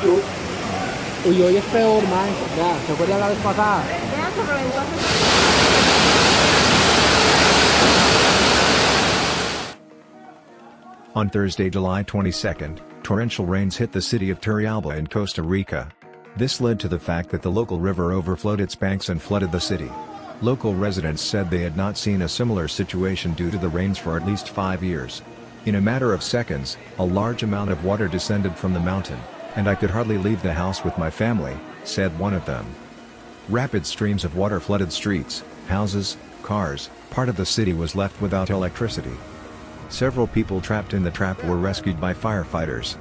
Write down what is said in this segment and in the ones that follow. club. Y hoy es peor, man. Ya, ¿se acuerdan la vez pasada? On Thursday, July 22nd, torrential rains hit the city of Turrialba in Costa Rica. This led to the fact that the local river overflowed its banks and flooded the city. Local residents said they had not seen a similar situation due to the rains for at least 5 years. In a matter of seconds, a large amount of water descended from the mountain, and I could hardly leave the house with my family, said one of them. Rapid streams of water flooded streets, houses, cars. Part of the city was left without electricity. Several people trapped in the trap were rescued by firefighters.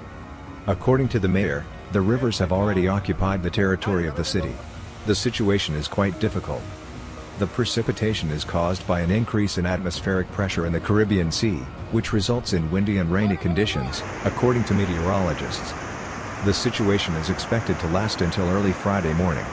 According to the mayor, the rivers have already occupied the territory of the city. The situation is quite difficult. The precipitation is caused by an increase in atmospheric pressure in the Caribbean Sea, which results in windy and rainy conditions, according to meteorologists. The situation is expected to last until early Friday morning.